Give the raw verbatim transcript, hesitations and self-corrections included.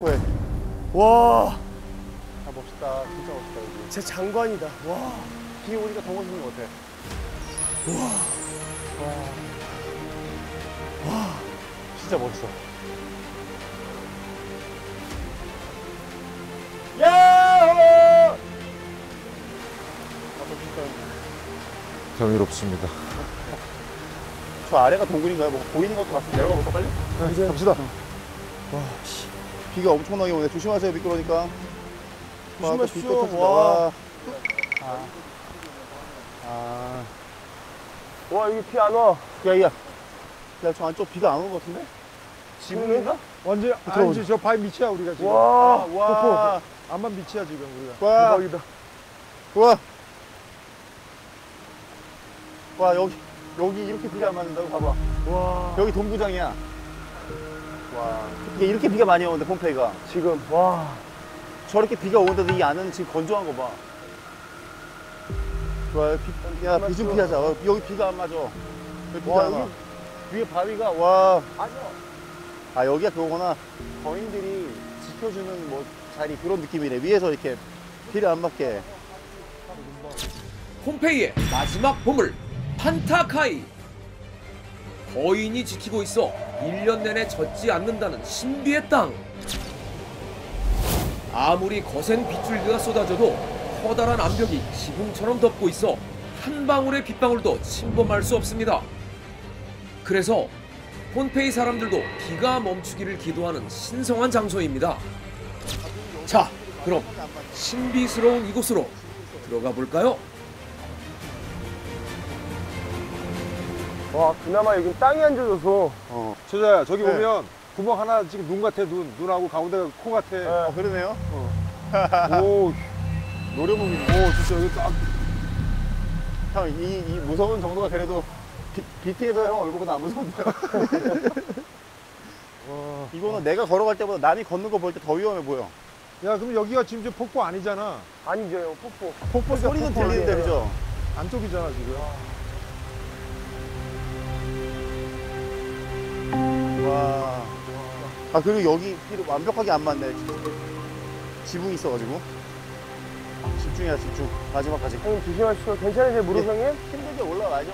와. 아, 멋있다. 진짜 멋있다, 여기. 제 장관이다. 와. 비 오니까 더 멋있는 것 같아. 와. 와. 와. 진짜 멋있어. 야! 경이롭습니다. 저 아래가 동굴인가요? 뭐 보이는 것도 같은데. 내려가볼까, 빨리? 네, 이제 갑시다. 와, 씨. 비가 엄청나게 오네. 조심하세요, 미끄러우니까. 조심하십시오. 와. 아. 아. 와, 여기 비 안 와. 야, 야. 야, 저 안쪽 비가 안 오는 것 같은데? 지붕인가? 완전, 아니지, 저 바위 밑이야, 우리가 지금. 와, 와. 암만 밑이야, 지금, 우리가. 와. 대박이다. 와. 와, 여기, 여기 이렇게 비가 안 맞는다고 봐봐. 와. 여기 동구장이야. 와. 이렇게 비가 많이 오는데, 폰페이가. 지금, 와. 저렇게 비가 오는데도 이 안은 지금 건조한 거 봐. 좋아요. 비, 야, 비 좀 피하자. 어, 여기 비가 안 맞아. 여기 비가 와, 안 와. 여기 위에 바위가, 와. 맞아. 아, 여기가 그거구나. 거인들이 지켜주는 뭐 자리 그런 느낌이네. 위에서 이렇게 비를 안 맞게. 폰페이의 마지막 보물, 판타카이. 거인이 지키고 있어 일 년 내내 젖지 않는다는 신비의 땅. 아무리 거센 빗줄기가 쏟아져도 커다란 암벽이 지붕처럼 덮고 있어 한 방울의 빗방울도 침범할 수 없습니다. 그래서 폰페이 사람들도 비가 멈추기를 기도하는 신성한 장소입니다. 자, 그럼 신비스러운 이곳으로 들어가 볼까요? 와, 그나마 여긴 땅이 안 젖어서. 어. 최자야, 저기 네. 보면 구멍 하나 지금 눈 같아. 눈 눈하고 가운데가 코 같아. 네. 아, 그러네요. 어. 오, 노려보기. 오, 진짜 여기 딱. 형, 이, 이 무서운 정도가 그래도 비티에서 형 얼굴보다 안 무서운데요? 이거는 와. 내가 걸어갈 때보다 남이 걷는 거 볼 때 더 위험해 보여. 야, 그럼 여기가 지금 저 폭포 아니잖아. 아니죠, 폭포. 폭포 소리는 들리는데, 그죠? 안쪽이잖아, 지금. 와. 와. 아, 그리고 여기 완벽하게 안 맞네. 지붕이 있어가지고. 집중해라, 집중. 마지막까지. 형, 조심하십시오. 괜찮으세요, 무릎 형님? 힘들게 올라와야죠.